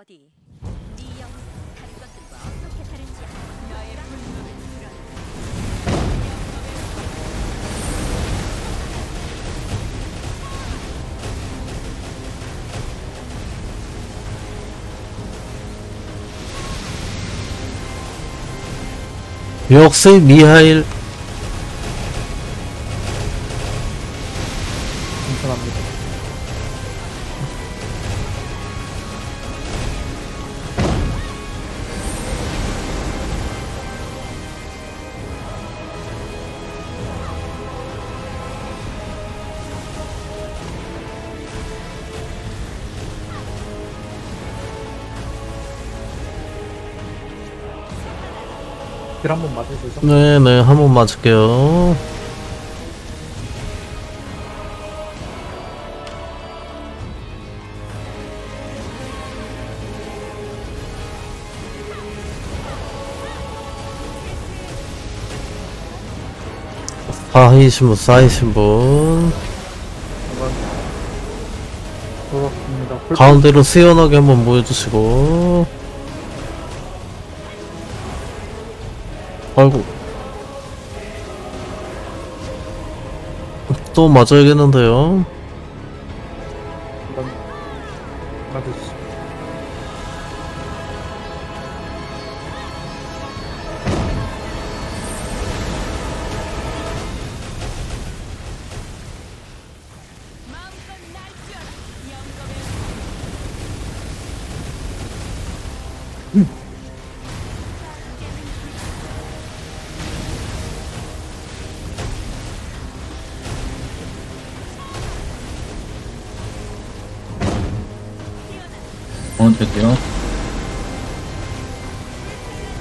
어디? 네 영상 다른 것들과 어떻게 다른지 너의 분노를 드러내. 역시 미하일. 한번 맞으세요? 네네, 한번 맞을게요. 쌓이신 분, 쌓이신 분. 가운데로 시원하게 한번 모여주시고. 아이고, 또 맞아야겠는데요. 될게요.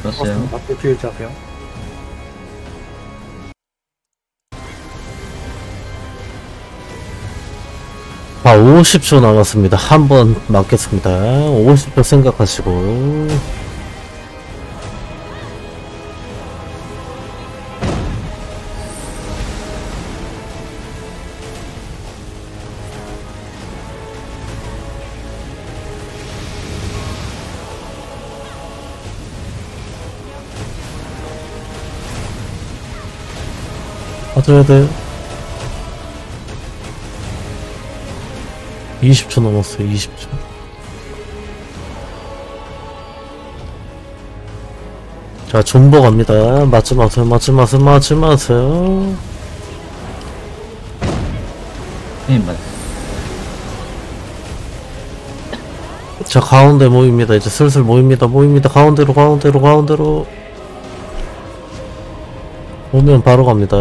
됐어요. 앞에 뒤에 잡혀. 아, 50초 남았습니다. 한번 맞겠습니다. 50초 생각하시고. 맞아야 돼. 20초 넘었어요. 20초. 자, 존버 갑니다. 맞지 마세요. 맞지 마세요. 맞지 마세요. 네, 맞. 자, 가운데 모입니다. 이제 슬슬 모입니다. 모입니다. 가운데로, 가운데로, 가운데로. 오면 바로 갑니다.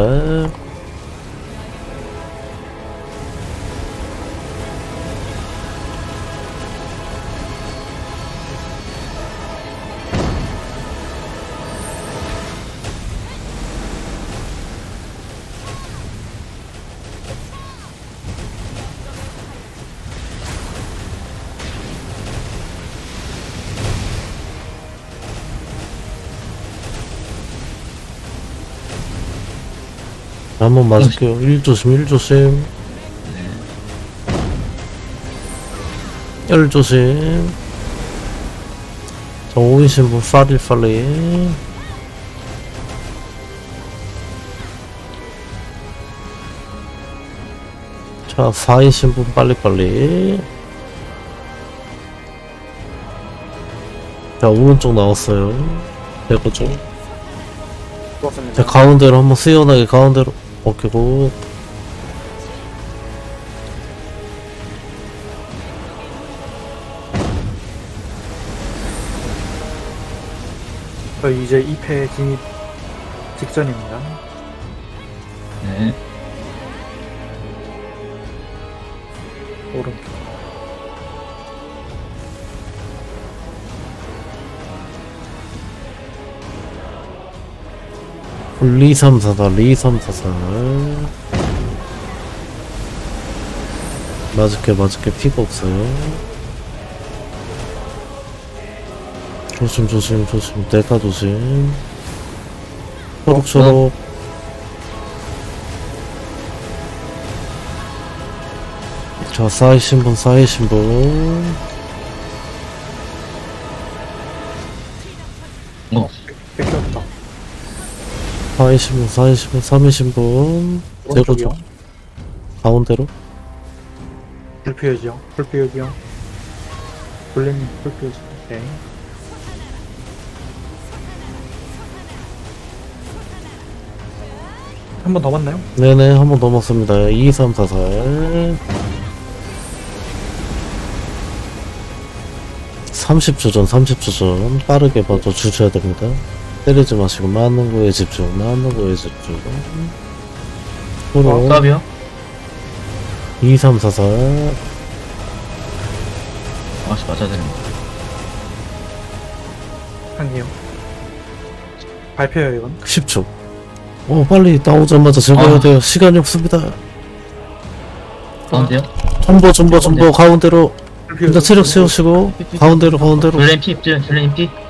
한번 맞을게요. 일조심, 일조심. 열조심. 자, 오이신 분, 빨리. 자, 사이신 분, 빨리. 자, 오른쪽 나왔어요. 대구쪽. 자, 가운데로 한번 시원하게 가운데로. 오케이, 굿. 저희 이제 2패 진입 직전입니다. 네. 오른쪽. 리삼사사, 리삼사사. 맞을게, 맞을게. 피가 없어요. 조심, 조심, 조심. 내가 조심. 초록초록. 자, 쌓이신 분, 쌓이신 분. 4인신분 4인신분 3인신분 대구 쪽 가운데로 불피해지요 불피해지요 블랙님 불피해지요 오케이 한 번 더 맞나요? 네네 한 번 더 맞습니다 2, 3, 4, 4 30초 전 30초 전 빠르게 먼저 주셔야 됩니다 때리지 마시고 맞는 거에 집중 맞는 거에 집중 호로 2, 3, 4, 4 아씨 맞아야 되는 거 아니요 발표해요 이건 10초 오 빨리 나오자마자 제거해야 돼요 시간이 없습니다 가운데요? 전보 가운데로 일단 체력 채우시고 가운데로 가운데로 블렌피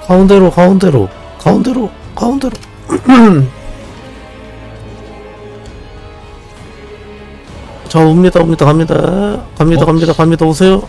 가운데로 가운데로 자 옵니다 갑니다 오세요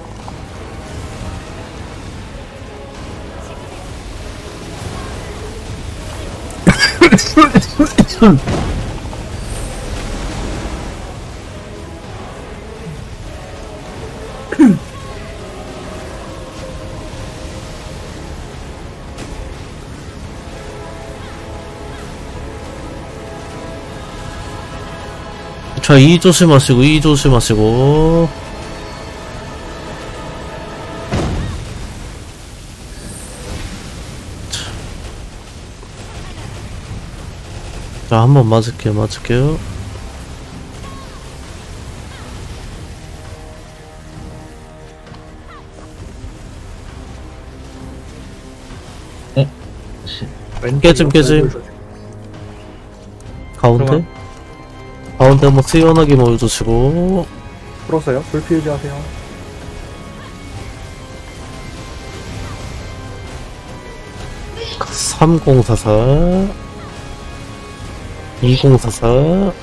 자, 이 조심하시고, 이 조심하시고. 자, 한번 맞을게요. 네? 깨짐. 가운데? 가운데 한번 시원하게 모여주시고 풀었어요? 불피 유지하세요 (3044) 2044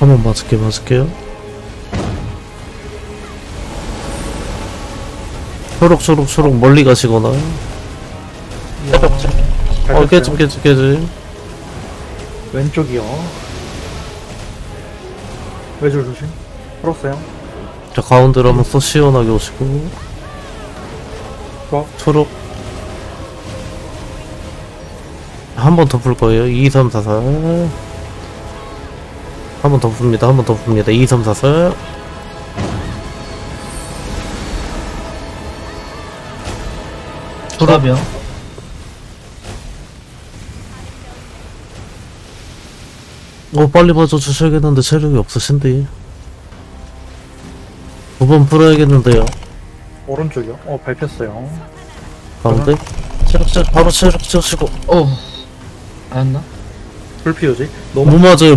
한번 맞을게요 초록 멀리 가시거나 깨짐 왼쪽이요 외줄 조심 풀었어요 자 가운데로 한번 또 시원하게 오시고 초록 한 번 더 풀거예요 2, 3, 4, 4 한 번 더 풉니다 2, 3, 4, 4 초록이요 빨리 맞아주셔야겠는데 체력이 없으신데 두 번 풀어야겠는데요 오른쪽이요? 밟혔어요 가운데? 바로 체력 채우시고 안했나? 불피 요지? 못 맞아요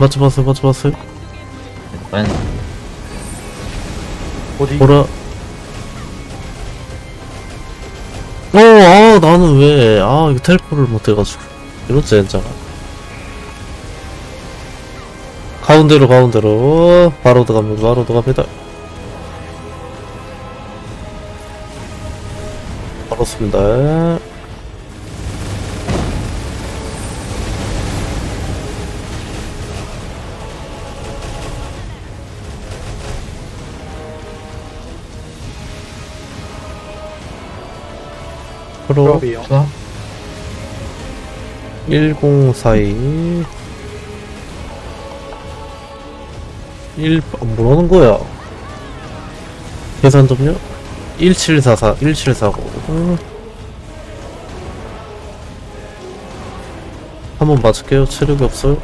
맞춰봤어요 어디? 보라 나는 왜 이거 텔포를 못해가지고 이러지 젠장아 가운데로 바로 들어갑니다 바로습니다 프로비요 1042 뭐라는 거야 계산 좀요 1744 1745 한번 맞을게요 체력이 없어요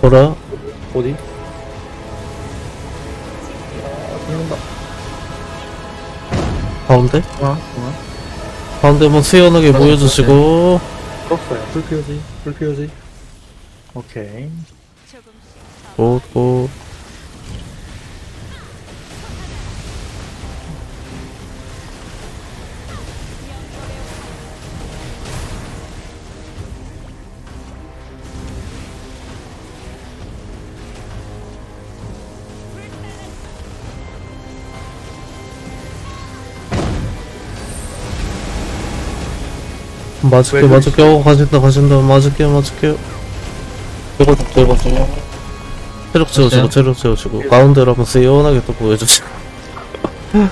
보라 어디? 가운데? 반대면 수연하게 모여주시고. 떴어요. 불피우지, 불피우지. 오케이. 오. 맞을게, 맞을게. 어, 가신다. 맞을게. 이거 체력 채워주고, 가운데로 한번 시원하게 또 보여주시고.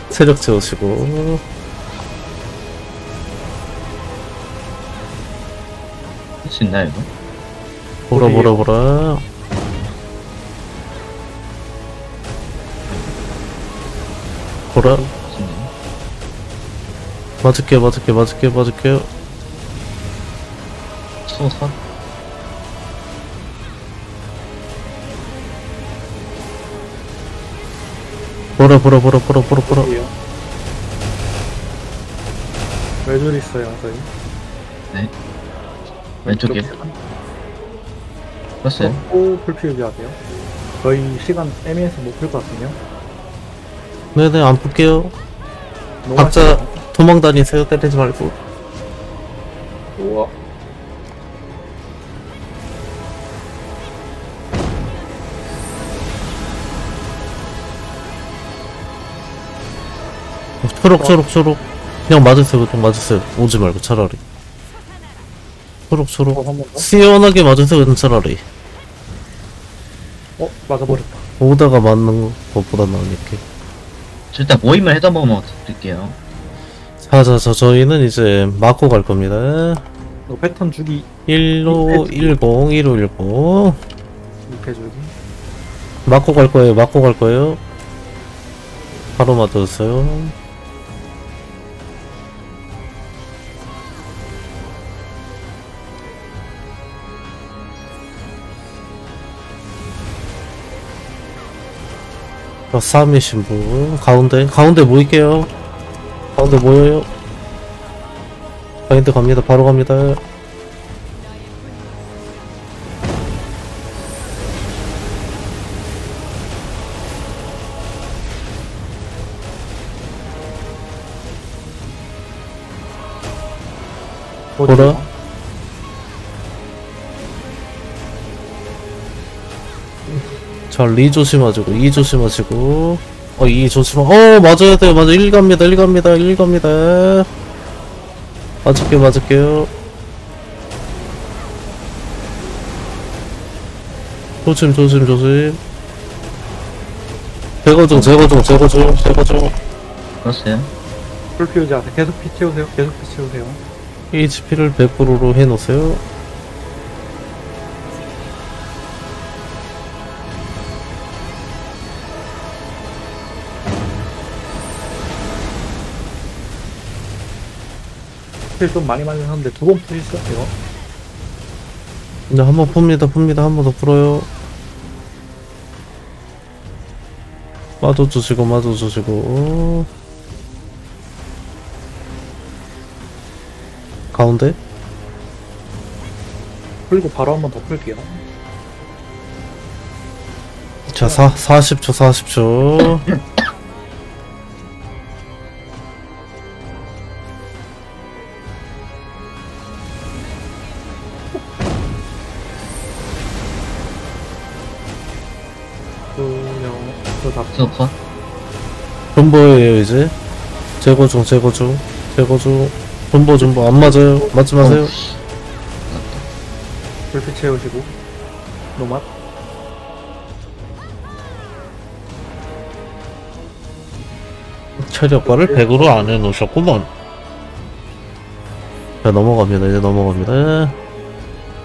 체력 채워주고. 할 수 있나, 이거? 보라. 맞을게. 소선 보라 왼쪽에 있어요. 저기 네 왼쪽에 봤어요? 꼭 불필요하게 하세요. 저희 시간 애매해서 못 풀 것 같군요. 네네 안 풀게요. 각자 도망 다니세요. 때리지 말고. 우와 초록. 그냥 맞으세요. 오지 말고 차라리. 초록. 시원하게 맞으세요. 그냥 차라리. 어? 맞아버렸다. 오다가 맞는 것보다 나으니까. 일단 모임을 해다 먹으면 어떨게요. 자, 저희는 이제 맞고 갈 겁니다. 패턴 주기. 1510. 6회 주기. 맞고 갈 거예요. 바로 맞아주세요. 자, 3이신 분 가운데 모일게요. 가운데 모여요. 바인드 갑니다. 바로 갑니다. 보라 자, 이 조심하시고 맞아야 돼요. 맞아. 1 갑니다. 맞을게요. 조심. 제거 좀. 맞았어요? 불 피우지 않아요. 계속 피 채우세요. HP를 100%로 해놓으세요. 힐 좀 많이 맞는 하는데 두 번 풀릴 수 없어요. 이제 한번 풉니다. 한 번 더 풀어요. 맞아주시고. 가운데? 풀리고 바로 한 번 더 풀게요. 자, 40초. 컷. 존버예요 이제. 제거 중. 존버 안 맞아요. 맞지 마세요. 불빛 채우시고. 노맛. 체력과를 100으로 안 해놓으셨구먼. 자 넘어갑니다.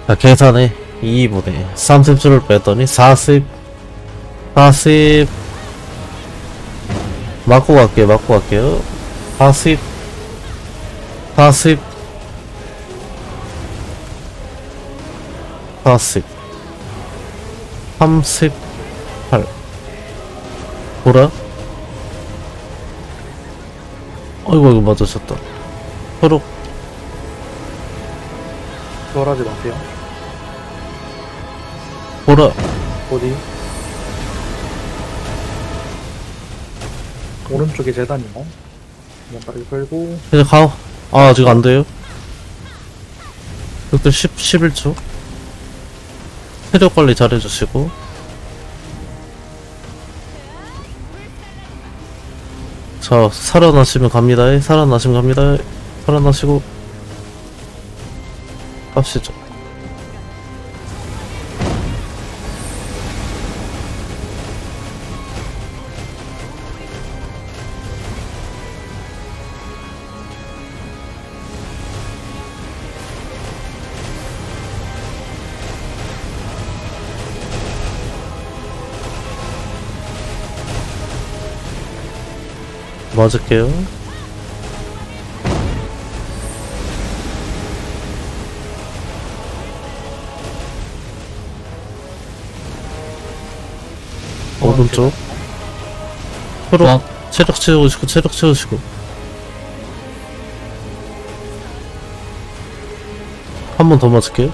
자 계산해. 2분에 30줄을 뺐더니 40. 맞고 갈게요. 40. 38. 보라? 어이구, 맞으셨다. 초록. 절하지 마세요. 보라. 어디? 오른쪽에 재단이요. 그냥 빠르게 끌고. 이제 가. 아, 아직 안 돼요. 이것들 11초. 체력 관리 잘해주시고. 자, 살아나시면 갑니다. 살아나시면 갑니다. 살아나시고. 갑시죠. 맞을게요. 오른쪽. 초록. 체력 채우시고, 체력 채우시고. 한 번 더 맞을게요.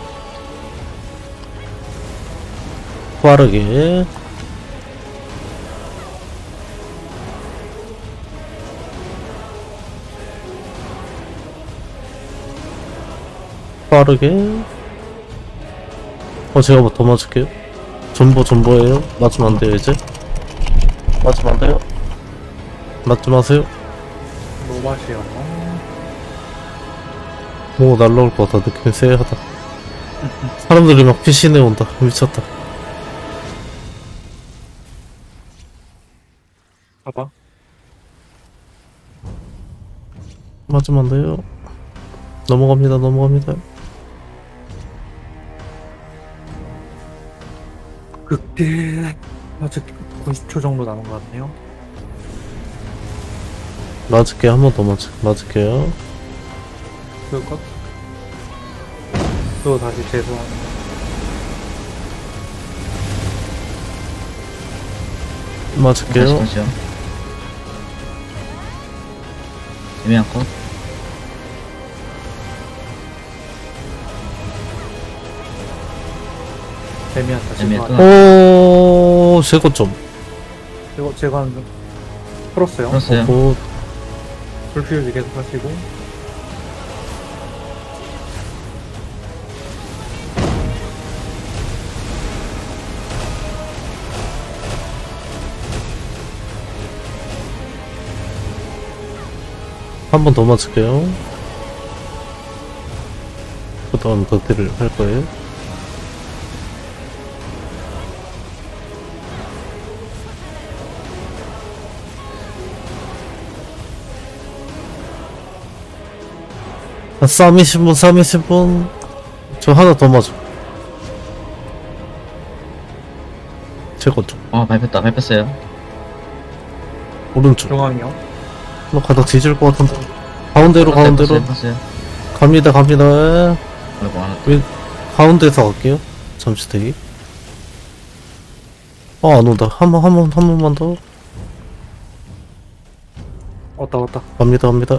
빠르게. 빠르게. 제가 뭐 더 맞을게요. 존버예요. 맞으면 안 돼요, 이제. 맞으면 안 돼요. 맞지 마세요. 노마시요. 뭐 날라올 것 같다. 느낌이 쎄하다. 사람들이 막 피신해 온다. 미쳤다. 봐봐. 맞으면 안 돼요. 넘어갑니다, 넘어갑니다. 극딜 아직 90초 정도 남은 것 같네요. 맞을게요. 한 번 더 맞을게요. 그거 또 다시 죄송합니다. 맞을게요. 애매한 컷. 재미있다. 오, 제거 좀. 제거 한 점. 풀었어요. 풀었어요. 불필요지 계속 하시고. 한 번 더 맞을게요. 그 다음 덕대를 할 거예요. 싸미신 분, 싸미신 분. 저 하나 더 맞아. 제 것도. 아, 밟혔다, 밟혔어요. 오른쪽. 중앙이요. 너 가다 뒤질 것 같은데. 가운데로, 가운데로. 해보세요. 갑니다, 갑니다. 아이고, 안 왔다. 가운데서 갈게요. 잠시 대기. 아, 안 온다. 한 번만 더. 왔다, 왔다. 갑니다, 갑니다.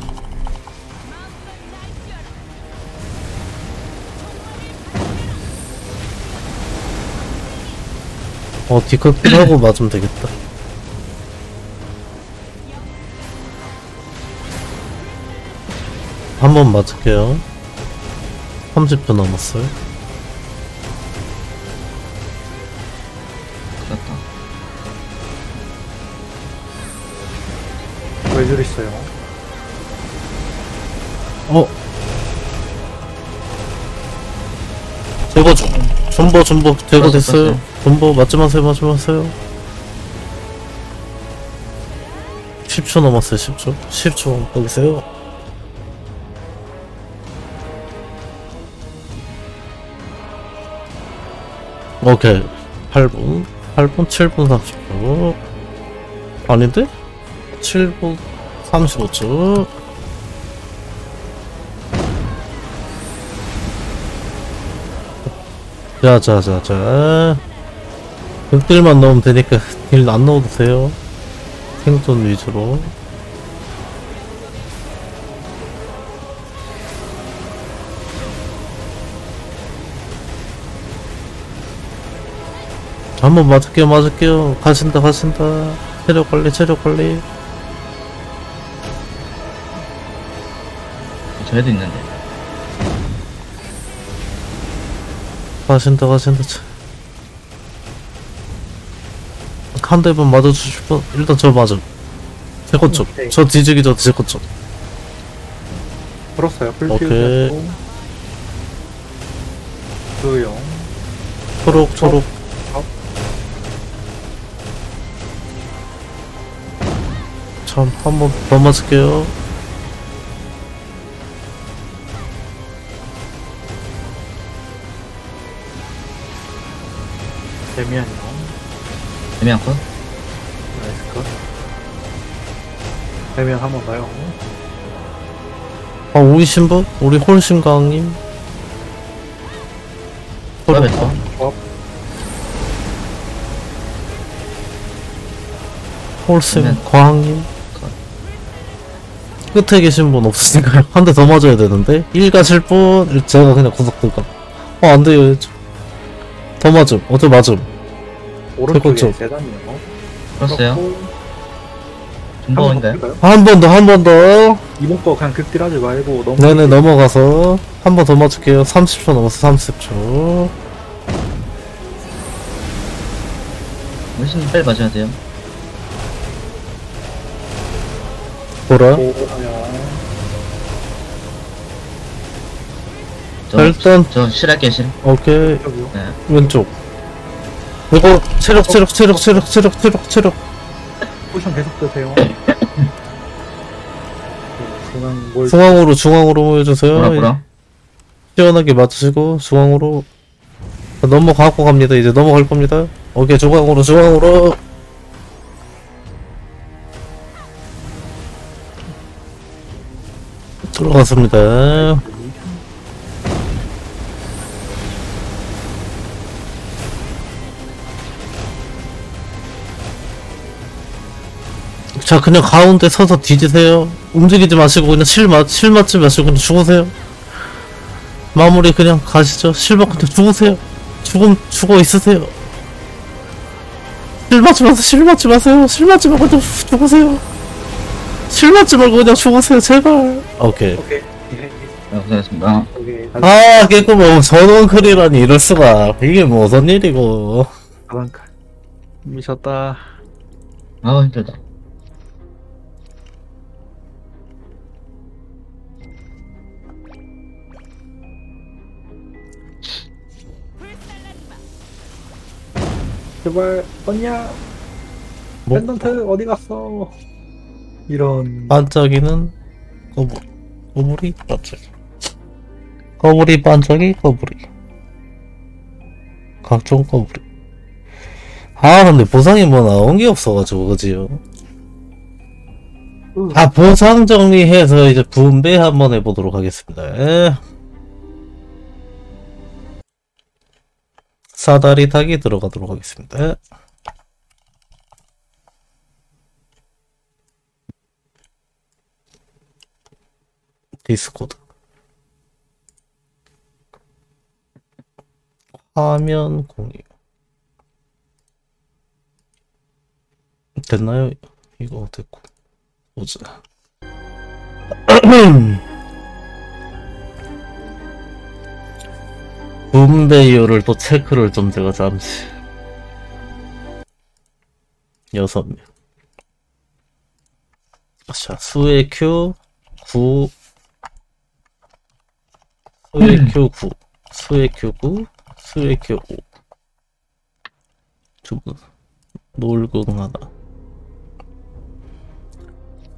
디크크 하고 맞으면 되겠다. 한번 맞을게요. 30초 남았어요. 그렇다. 왜 저랬어요? 제거 좀. 존버 제거 됐어요. 존버 맞지 마세요, 맞지 마세요. 10초 넘었어요. 10초 남으세요. 오케이. 8분 7분 30초 아닌데? 7분 35초. 자. 극딜만 넣으면 되니까 딜 안 넣어도 돼요. 생존 위주로. 한번 맞을게요, 맞을게요. 가신다, 가신다. 체력 관리, 체력 관리. 저에도 있는데. 가신다, 가신다. 한 대만 맞아주실 분? 일단 저 맞음. 제 것 좀. 저 뒤지기 전 제 것 좀. 풀었어요. 풀피우고 조용. 초록, 초록. 참, 한 번 더 맞을게요. 재미안해요. 애매한 컷? 나이스 컷? 애매한 한번 봐요. 아, 우리 신부? 우리 홀신강님? 호라베터 홀신광님? 끝에 계신 분 없으니까요. 한 대 더 맞아야 되는데? 1 가실 분? 제가 그냥 구석들까? 아, 안 돼요. 더 맞음. 어떻게 맞음? 오른쪽에 재단이요. 그렇어요. 중복인데. 한 번 더, 한 번 더. 이번 거 그냥 극딜하지 말고 넘어. 네네, 넘어가서 한 번 더 맞출게요. 30초 넘었어, 30초. 훨씬 빨리 맞아야 돼요. 보라. 일단 저 실할게 실. 오케이. 네. 왼쪽. 이거 체력 포션 계속 드세요. 중앙으로 중앙으로 모여주세요. 뭐라? 시원하게 맞으시고 중앙으로 넘어가고 갑니다. 이제 넘어갈 겁니다. 오케이, 중앙으로 중앙으로. 들어갔습니다. 자, 그냥 가운데 서서 뒤지세요. 움직이지 마시고 그냥 실 맞지 마시고 그냥 죽으세요. 마무리 그냥 가시죠. 실 맞고 그냥 죽으세요. 죽어 있으세요. 실 맞지 마세요. 실 맞지 마세요. 실 맞지 말고 그냥 죽으세요. 실 맞지 말고 그냥 죽으세요. 제발. 오케이. 오케이. 고생하셨습니다. 아, 깨끗뭐 전원 클이라니, 이럴 수가. 이게 무슨 일이고. 가방칼. 미쳤다. 아, 힘들다. 제발 언냐? 뭐? 펜던트 어디 갔어? 이런 반짝이는 거물이 반짝이 거물이 반짝이 거물이 각종 거물이. 아, 근데 보상이 뭐 나온 게 없어가지고 그지요. 아, 보상 정리해서 이제 분배 한번 해보도록 하겠습니다. 사다리 타기 들어가도록 하겠습니다. 디스코드 화면 공유 됐나요? 이거 됐고 보자. 분배율을 또 체크를 좀 제가 잠시 6명. 자, 수의 Q 9 수의 Q 9 수의 Q 9 수의 Q 5 2분 놀궁 하나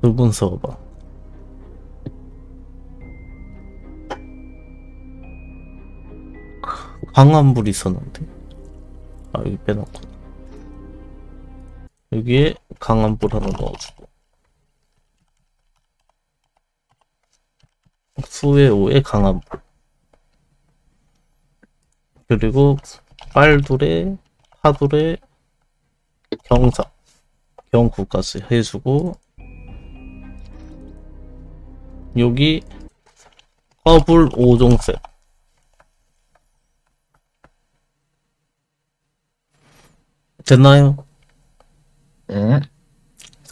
2분 서방 광안불이 있었는데, 아, 여기 빼놓고 여기에 광안불 하나 넣어주고 수에 5에 광안불 그리고 빨둘에 파둘에 경사 경구까지 해주고 여기 허불 5종 셋 됐나요? 네.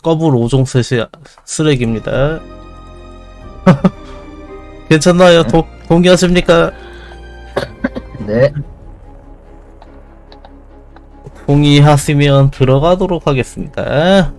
꺼불 5종셋이 쓰레기입니다. 괜찮나요? 네. 동의하십니까? 네. 동의하시면 들어가도록 하겠습니다.